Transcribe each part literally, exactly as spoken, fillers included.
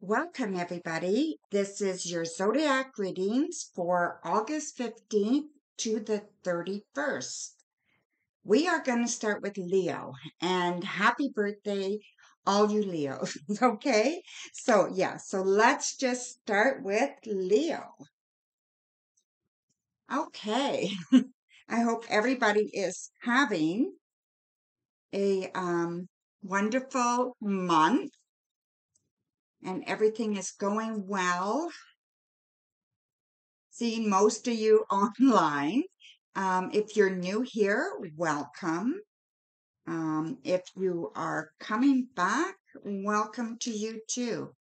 Welcome, everybody. This is your zodiac readings for August fifteenth to the thirty-first. We are going to start with Leo, and happy birthday, all you Leos, okay? So, yeah, so let's just start with Leo. Okay. I hope everybody is having a um, wonderful month. And everything is going well. Seeing most of you online. Um, if you're new here, welcome. Um, if you are coming back, welcome to you too.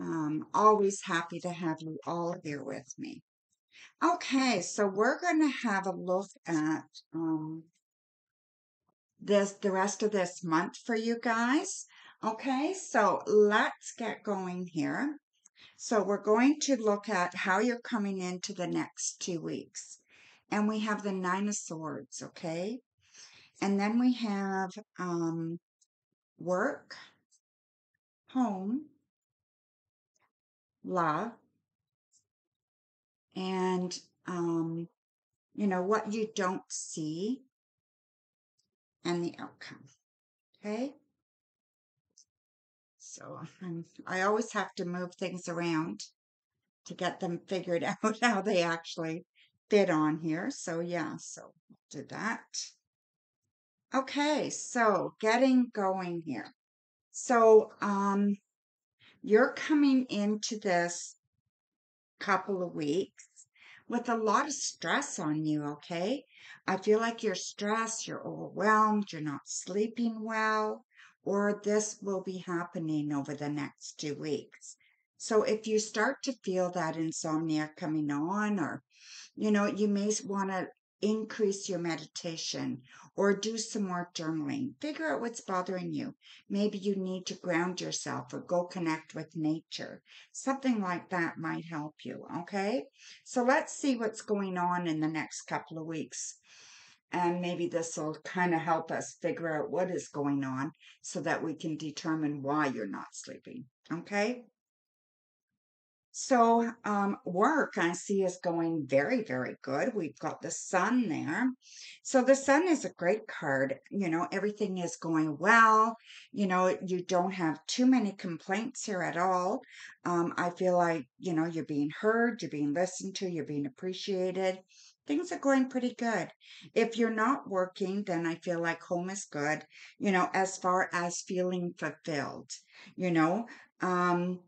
Um, always happy to have you all here with me. Okay, so we're going to have a look at um, this the rest of this month for you guys. Okay, so let's get going here. So we're going to look at how you're coming into the next two weeks. And we have the Nine of Swords, okay? And then we have um, work, home, love, and, um, you know, what you don't see and the outcome, okay? So um, I always have to move things around to get them figured out how they actually fit on here. So yeah, so do that. Okay, so getting going here. So um, you're coming into this couple of weeks with a lot of stress on you, okay? I feel like you're stressed, you're overwhelmed, you're not sleeping well. Or this will be happening over the next two weeks. So if you start to feel that insomnia coming on, or, you know, you may want to increase your meditation or do some more journaling. Figure out what's bothering you. Maybe you need to ground yourself or go connect with nature. Something like that might help you, okay? So let's see what's going on in the next couple of weeks. And maybe this will kind of help us figure out what is going on so that we can determine why you're not sleeping, okay? So um, work, I see, is going very, very good. We've got the sun there. So the sun is a great card. You know, everything is going well. You know, you don't have too many complaints here at all. Um, I feel like, you know, you're being heard, you're being listened to, you're being appreciated. Things are going pretty good. If you're not working, then I feel like home is good, you know, as far as feeling fulfilled, you know. Um,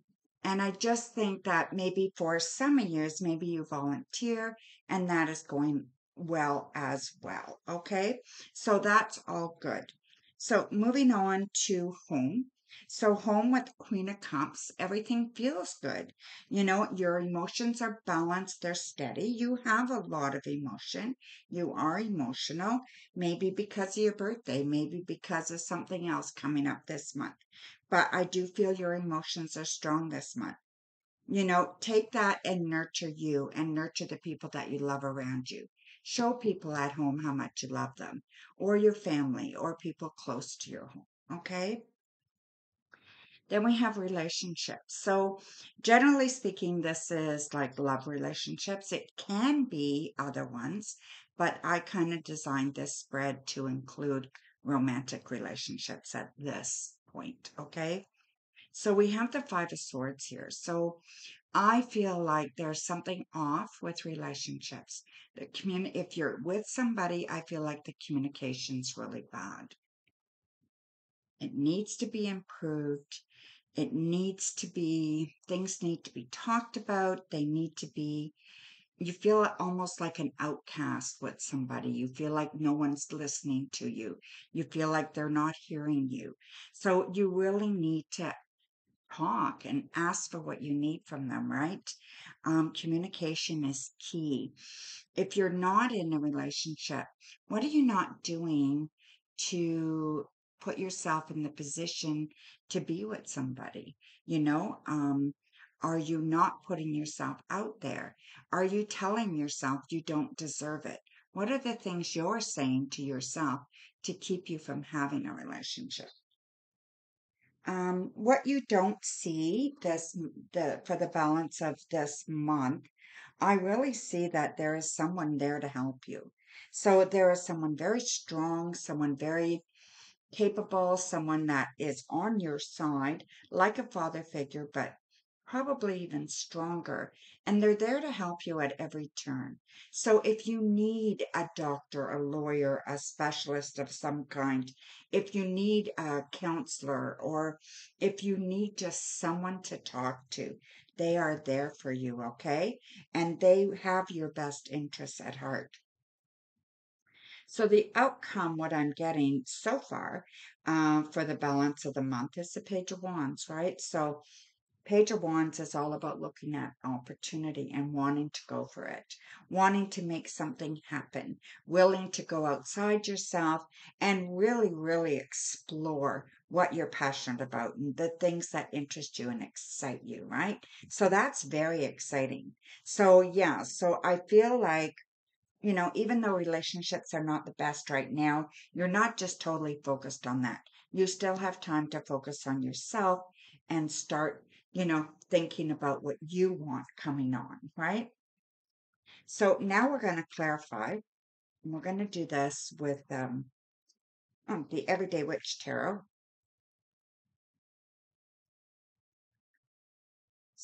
and I just think that maybe for some years, maybe you volunteer and that is going well as well, okay? So that's all good. So moving on to home. So home with Queen of Cups, everything feels good. You know, your emotions are balanced, they're steady. You have a lot of emotion. You are emotional, maybe because of your birthday, maybe because of something else coming up this month. But I do feel your emotions are strong this month. You know, take that and nurture you and nurture the people that you love around you. Show people at home how much you love them, or your family, or people close to your home, okay? Then we have relationships. So generally speaking, this is like love relationships. It can be other ones, but I kind of designed this spread to include romantic relationships at this point, okay? So we have the Five of Swords here. So I feel like there's something off with relationships. The communi- if you're with somebody, I feel like the communication's really bad. It needs to be improved. It needs to be, things need to be talked about. They need to be, you feel almost like an outcast with somebody. You feel like no one's listening to you. You feel like they're not hearing you. So you really need to talk and ask for what you need from them, right? Um, communication is key. If you're not in a relationship, what are you not doing to put yourself in the position to be with somebody? You know, um, are you not putting yourself out there? Are you telling yourself you don't deserve it? What are the things you're saying to yourself to keep you from having a relationship? Um, um, what you don't see this the for the balance of this month, I really see that there is someone there to help you. So there is someone very strong, someone very capable, someone that is on your side, like a father figure, but probably even stronger. And they're there to help you at every turn. So if you need a doctor, a lawyer, a specialist of some kind, if you need a counselor, or if you need just someone to talk to, they are there for you, okay? And they have your best interests at heart. So the outcome, what I'm getting so far uh, for the balance of the month is the Page of Wands, right? So Page of Wands is all about looking at opportunity and wanting to go for it, wanting to make something happen, willing to go outside yourself and really, really explore what you're passionate about and the things that interest you and excite you, right? So that's very exciting. So yeah, so I feel like, you know, even though relationships are not the best right now, you're not just totally focused on that. You still have time to focus on yourself and start, you know, thinking about what you want coming on, right? So now we're going to clarify, and we're going to do this with um, the Everyday Witch Tarot.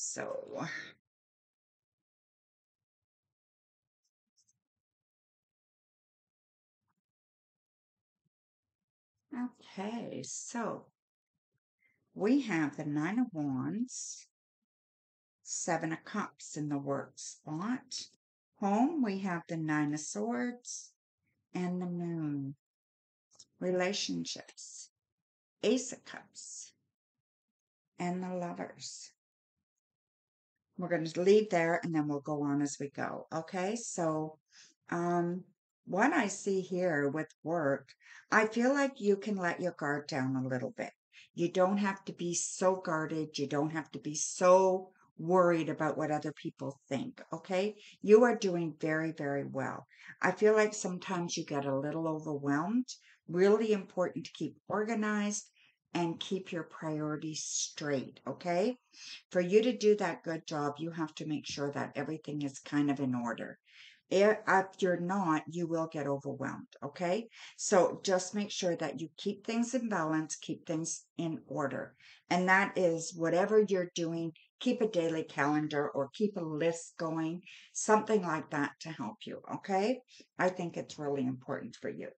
So okay, so we have the Nine of Wands, Seven of Cups in the work spot. Home, we have the Nine of Swords and the Moon. Relationships, Ace of Cups and the Lovers. We're going to leave there and then we'll go on as we go. Okay, so um, what I see here with work, I feel like you can let your guard down a little bit. You don't have to be so guarded. You don't have to be so worried about what other people think, okay? You are doing very, very well. I feel like sometimes you get a little overwhelmed. Really important to keep organized and keep your priorities straight, okay? For you to do that good job, you have to make sure that everything is kind of in order. If you're not, you will get overwhelmed, okay? So just make sure that you keep things in balance, keep things in order. And that is whatever you're doing, keep a daily calendar or keep a list going, something like that to help you, okay? I think it's really important for you.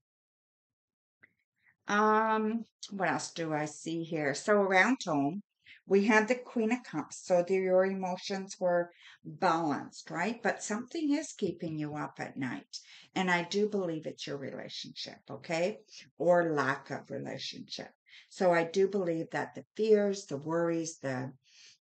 Um, what else do I see here? So around home, we had the Queen of Cups, so the, your emotions were balanced, right? But something is keeping you up at night. And I do believe it's your relationship, okay? Or lack of relationship. So I do believe that the fears, the worries, the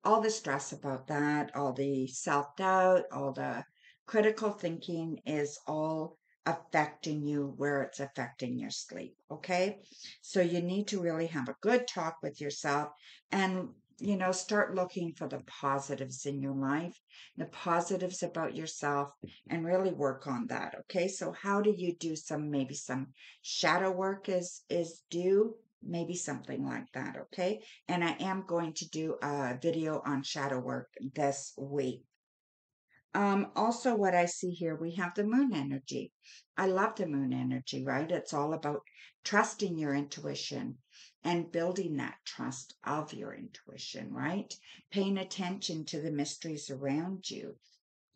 all the stress about that, all the self-doubt, all the critical thinking is all affecting you where it's affecting your sleep, okay? So you need to really have a good talk with yourself and you know, start looking for the positives in your life, the positives about yourself, and really work on that, okay? So how do you do some, maybe some shadow work is, is due, maybe something like that, okay? And I am going to do a video on shadow work this week. Um, also what I see here, we have the moon energy. I love the moon energy, right? It's all about trusting your intuition and building that trust of your intuition, right? Paying attention to the mysteries around you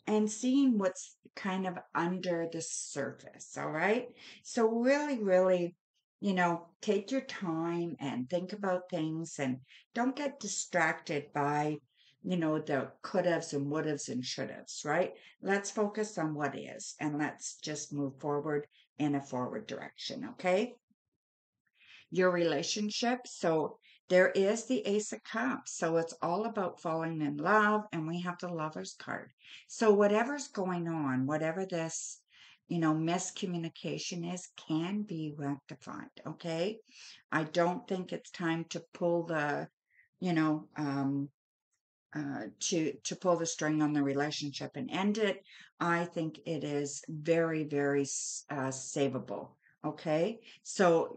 and seeing what's kind of under the surface, all right? So really, really, you know, take your time and think about things and don't get distracted by you know, the could-haves and would-haves and should-haves, right? Let's focus on what is, and let's just move forward in a forward direction, okay? Your relationship, so there is the Ace of Cups, so it's all about falling in love, and we have the Lover's card. So whatever's going on, whatever this, you know, miscommunication is, can be rectified, okay? I don't think it's time to pull the, you know, um, Uh, to to pull the string on the relationship and end it. I think it is very, very uh, savable, okay? So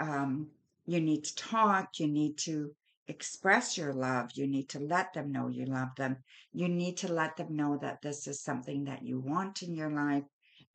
um, you need to talk, you need to express your love. You need to let them know you love them. You need to let them know that this is something that you want in your life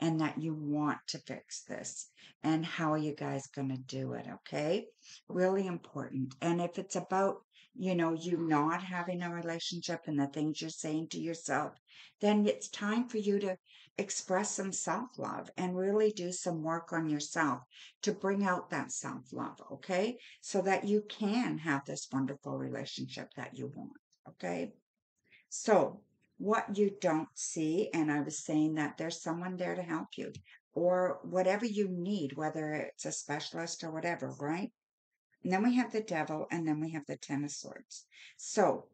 and that you want to fix this. And how are you guys going to do it, okay? Really important. And if it's about, you know, you not having a relationship and the things you're saying to yourself, then it's time for you to express some self-love and really do some work on yourself to bring out that self-love, okay? So that you can have this wonderful relationship that you want, okay? So what you don't see, and I was saying that there's someone there to help you or whatever you need, whether it's a specialist or whatever, right? And then we have the devil, and then we have the Ten of Swords. So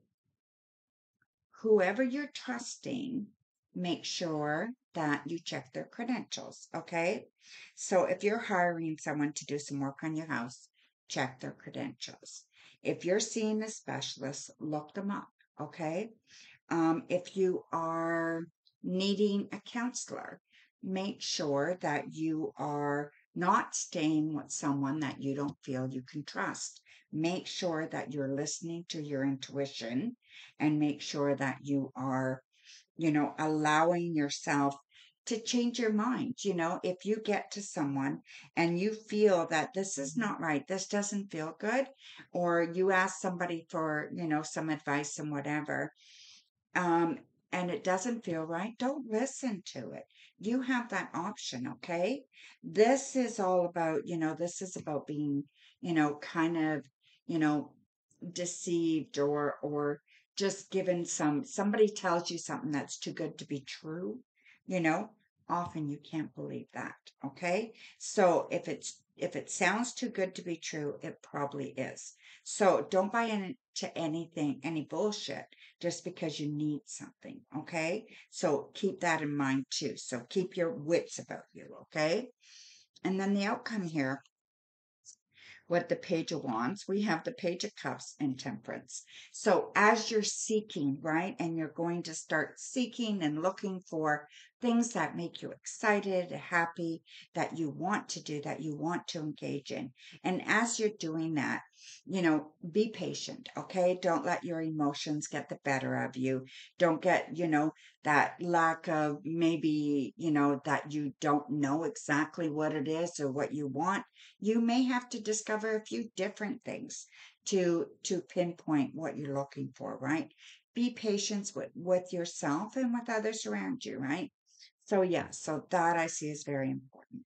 whoever you're trusting, make sure that you check their credentials, okay? So if you're hiring someone to do some work on your house, check their credentials. If you're seeing a specialist, look them up, okay? Um, if you are needing a counselor, make sure that you are not staying with someone that you don't feel you can trust. Make sure that you're listening to your intuition and make sure that you are, you know, allowing yourself to change your mind. You know, if you get to someone and you feel that this is not right, this doesn't feel good, or you ask somebody for, you know, some advice and whatever, um, and it doesn't feel right, don't listen to it. You have that option, okay? This is all about, you know, this is about being, you know, kind of, you know, deceived or, or, just given some, somebody tells you something that's too good to be true, you know, often you can't believe that, okay? So if it's, if it sounds too good to be true, it probably is. So don't buy into anything, any bullshit, just because you need something, okay? So keep that in mind too. So keep your wits about you, okay? And then the outcome here, with the Page of Wands, we have the Page of Cups and Temperance. So as you're seeking, right, and you're going to start seeking and looking for things that make you excited, happy, that you want to do, that you want to engage in. And as you're doing that, you know, be patient, okay? Don't let your emotions get the better of you. Don't get, you know, that lack of maybe, you know, that you don't know exactly what it is or what you want. You may have to discover a few different things to, to pinpoint what you're looking for, right? Be patient with, with yourself and with others around you, right? So yeah, so that I see is very important.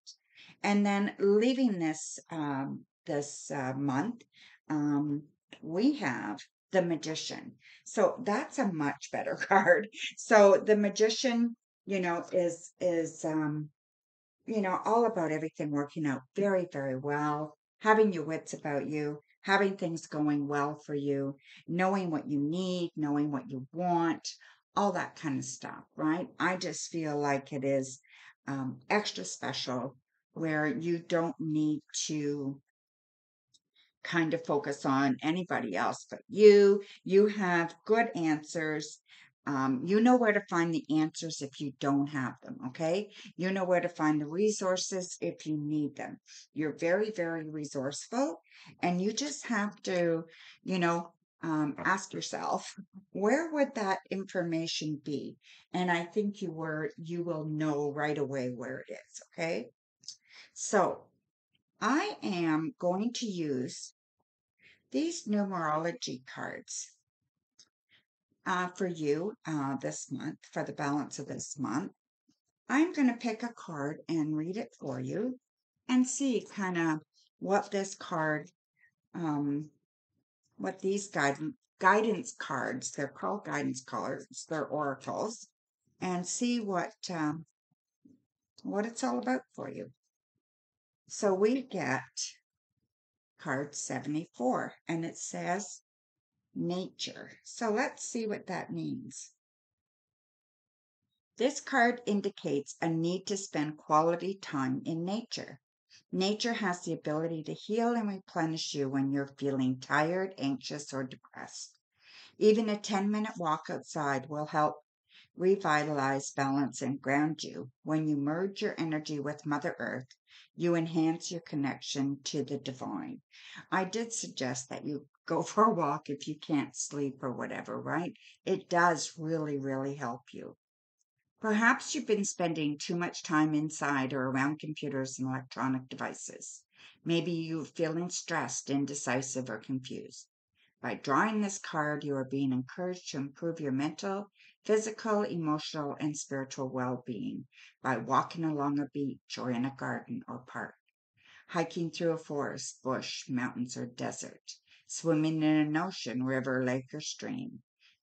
And then leaving this um, this uh, month, um, we have the Magician. So that's a much better card. So the Magician, you know, is, is um, you know, all about everything working out very, very well, having your wits about you, having things going well for you, knowing what you need, knowing what you want, all that kind of stuff, right? I just feel like it is um, extra special where you don't need to kind of focus on anybody else but you. You have good answers. Um, you know where to find the answers if you don't have them, okay? You know where to find the resources if you need them. You're very, very resourceful, and you just have to, you know, um, ask yourself, where would that information be? And I think you were, you will know right away where it is, okay? So I am going to use these numerology cards Uh, for you uh, this month, for the balance of this month. I'm going to pick a card and read it for you and see kind of what this card, um, what these guidance guidance cards, they're called guidance cards, they're oracles, and see what, um, what it's all about for you. So we get card seventy-four, and it says, nature. So let's see what that means. This card indicates a need to spend quality time in nature. Nature has the ability to heal and replenish you when you're feeling tired, anxious, or depressed. Even a ten-minute walk outside will help revitalize, balance, and ground you. When you merge your energy with Mother Earth, you enhance your connection to the divine. I did suggest that you Go for a walk if you can't sleep or whatever, right? It does really, really help you. Perhaps you've been spending too much time inside or around computers and electronic devices. Maybe you're feeling stressed, indecisive, or confused. By drawing this card, you are being encouraged to improve your mental, physical, emotional, and spiritual well-being by walking along a beach or in a garden or park, hiking through a forest, bush, mountains, or desert, swimming in an ocean, river, lake, or stream,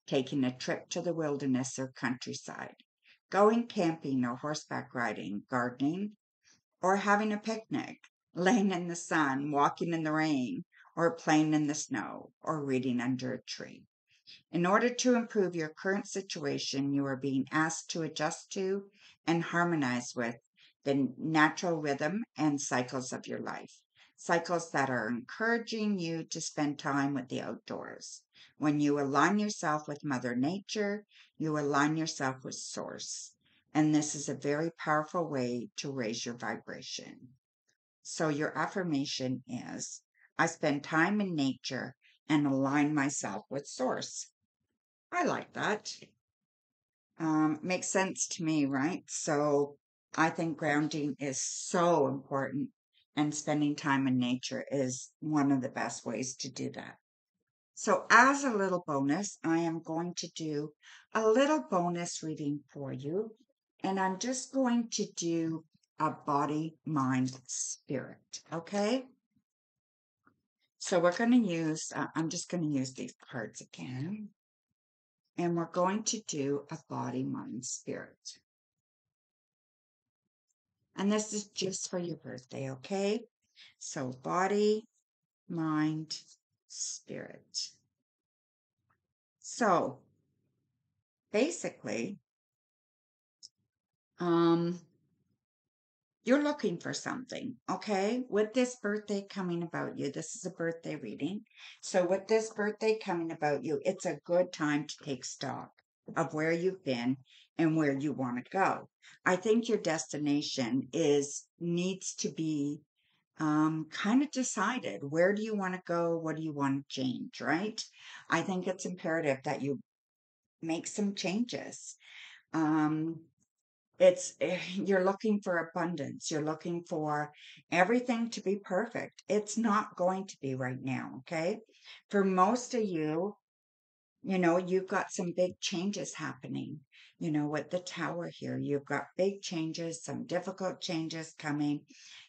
taking a trip to the wilderness or countryside, going camping or horseback riding, gardening, or having a picnic, laying in the sun, walking in the rain, or playing in the snow, or reading under a tree. In order to improve your current situation, you are being asked to adjust to and harmonize with the natural rhythm and cycles of your life. Cycles that are encouraging you to spend time with the outdoors. When you align yourself with Mother Nature, you align yourself with Source. And this is a very powerful way to raise your vibration. So your affirmation is, I spend time in nature and align myself with Source. I like that. Um, makes sense to me, right? So I think grounding is so important. And spending time in nature is one of the best ways to do that. So as a little bonus, I am going to do a little bonus reading for you. And I'm just going to do a body, mind, spirit. Okay? So we're going to use, uh, I'm just going to use these cards again. And we're going to do a body, mind, spirit. And this is just for your birthday, okay? So body, mind, spirit. So basically, um, you're looking for something, okay? With this birthday coming about you, this is a birthday reading. So with this birthday coming about you, it's a good time to take stock of where you've been and where you want to go. I think your destination is needs to be um, kind of decided. Where do you want to go? What do you want to change, right? I think it's imperative that you make some changes. Um, it's you're looking for abundance. You're looking for everything to be perfect. It's not going to be right now, okay? For most of you, you know, you've got some big changes happening, you know, with the tower here. You've got big changes, some difficult changes coming.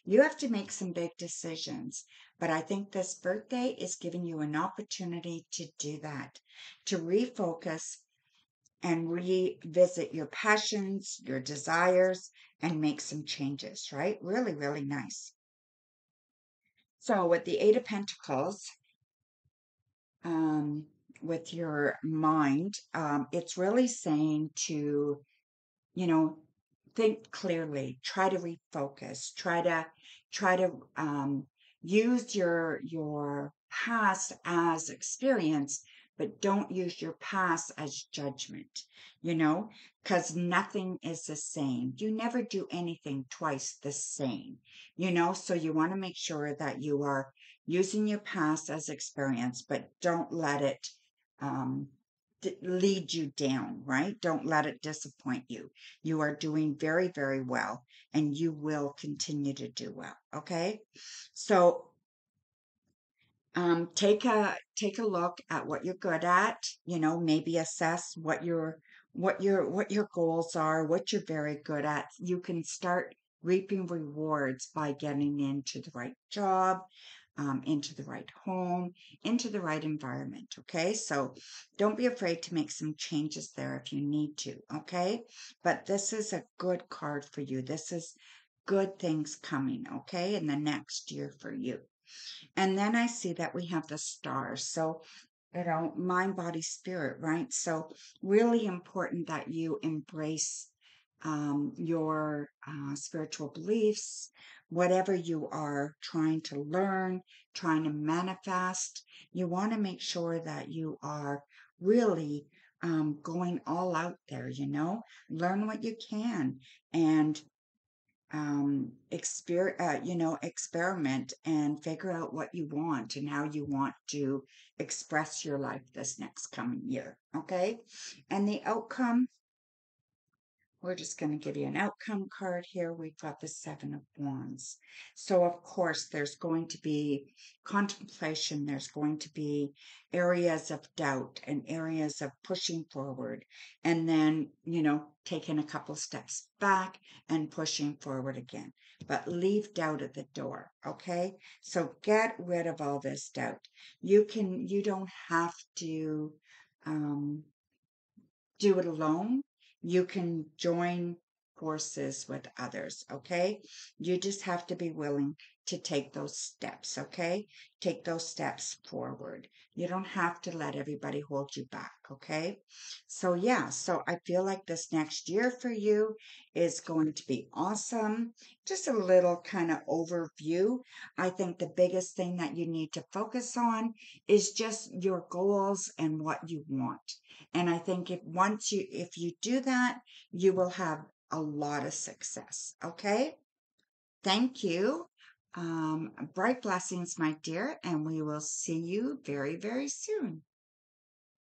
You have to make some big decisions. But I think this birthday is giving you an opportunity to do that, to refocus and revisit your passions, your desires, and make some changes, right? Really, really nice. So with the Eight of Pentacles, um... with your mind, um, it's really saying to, you know, think clearly, try to refocus, try to, try to um, use your, your past as experience, but don't use your past as judgment, you know, because nothing is the same. You never do anything twice the same, you know, so you want to make sure that you are using your past as experience, but don't let it Um, lead you down, right? Don't let it disappoint you. You are doing very, very well, and you will continue to do well, okay? So um, take a take a look at what you're good at, you know, maybe assess what your what your what your goals are, what you're very good at. You can start reaping rewards by getting into the right job, Um, into the right home, into the right environment, okay? So don't be afraid to make some changes there if you need to, okay? But this is a good card for you. This is good things coming, okay, in the next year for you. And then I see that we have the stars. So, you know, mind, body, spirit, right? So really important that you embrace um, your uh, spiritual beliefs, whatever you are trying to learn, trying to manifest. You want to make sure that you are really um, going all out there, you know, learn what you can and um, exper- uh, you know, experiment and figure out what you want and how you want to express your life this next coming year. Okay. And the outcome, we're just going to give you an outcome card here. We've got the Seven of Wands. So, of course, there's going to be contemplation. There's going to be areas of doubt and areas of pushing forward. And then, you know, taking a couple steps back and pushing forward again. But leave doubt at the door, okay? So get rid of all this doubt. You can, you don't have to um, do it alone. You can join forces with others, okay? You just have to be willing to take those steps, okay? Take those steps forward. You don't have to let everybody hold you back, okay? So, yeah, so I feel like this next year for you is going to be awesome. Just a little kind of overview. I think the biggest thing that you need to focus on is just your goals and what you want. And I think if once you, if you do that, you will have a lot of success. Okay. Thank you. Um, bright blessings, my dear. And we will see you very, very soon.